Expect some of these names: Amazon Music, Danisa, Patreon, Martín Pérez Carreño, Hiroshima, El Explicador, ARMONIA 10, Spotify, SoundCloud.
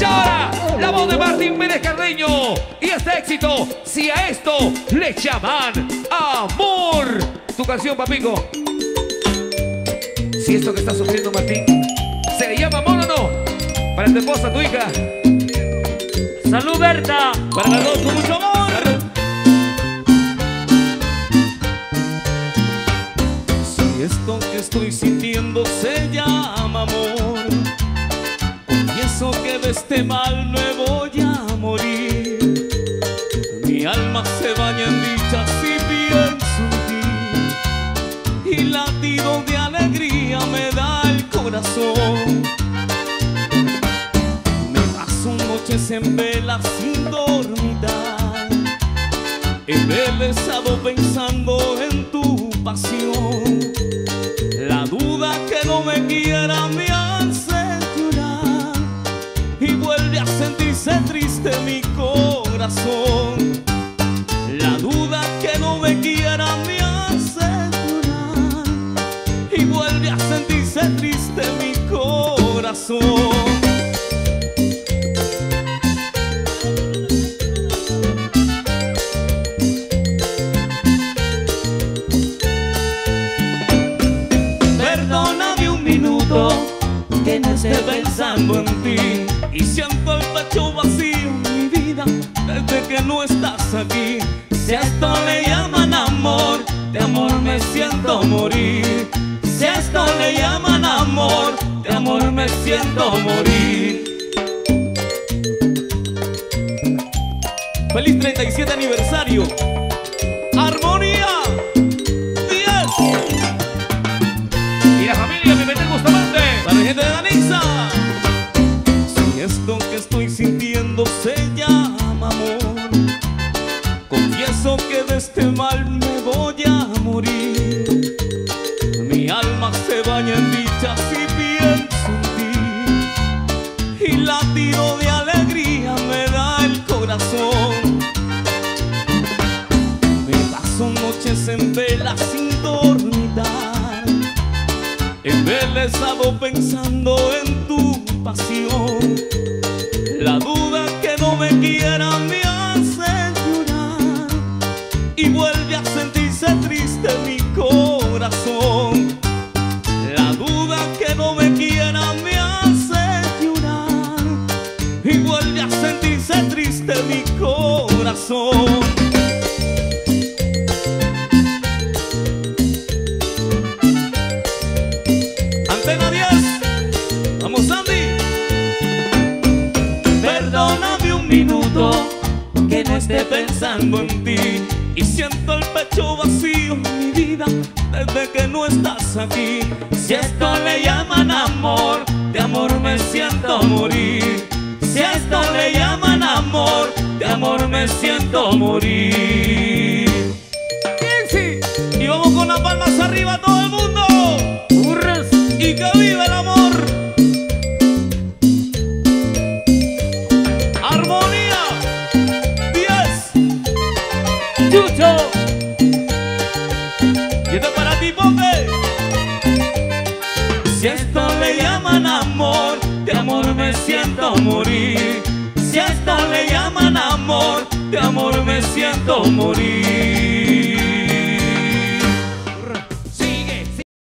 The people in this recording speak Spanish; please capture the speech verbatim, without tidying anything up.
La voz de Martín Pérez Carreño y este éxito, si a esto le llaman amor. Tu canción, papico. Si esto que está sufriendo Martín se le llama amor o no. Para tu esposa, tu hija. Salud, Berta. Para las dos, con mucho amor. Si esto que estoy sintiendo se llama amor, confieso que de este mal me voy a morir. Mi alma se baña en dicha si pienso en ti, y latido de alegría me da el corazón. Me paso noches en vela sin dormitar, embelesado pensando en tu pasión. La duda que no me quiera me hace y vuelve a sentirse triste mi corazón. La duda que no me quiera me hace llorar y vuelve a sentirse triste mi corazón. Perdóname un minuto que no esté pensando en ti, y siento el pecho vacío, mi vida, desde que no estás aquí. Si a esto le llaman amor, de amor me siento morir. Si a esto le llaman amor, de amor me siento morir. ¡Feliz treinta y siete aniversario! ¡ARMONIA diez! Y la familia me mete el Bustamante. ¡Para la gente de Danisa! Esto que estoy sintiendo se llama amor, confieso que de este mal me voy a morir. Mi alma se baña en dicha si pienso en ti, y latido de alegría me da el corazón. Me paso noches en vela sin dormitar, embelesado pensando en tu pasión. La duda que no me quiera me hace llorar y vuelve a sentirse triste mi corazón. La duda que no me quiera me hace llorar y vuelve a sentirse triste mi corazón. Antena diez, vamos Andy. Perdóname un minuto que no esté pensando en ti, y siento el pecho vacío, mi vida, desde que no estás aquí. Si esto le llaman amor, de amor me siento morir. Si esto le llaman amor, de amor me siento morir. Bien, sí. Y vamos con las palmas arriba todo el mundo. ¡Hurras! Y que viva el amor. Chucho. Y esto es para ti, Pope. Si esto le llaman amor, de amor me siento morir. Si esto le llaman amor, de amor me siento morir.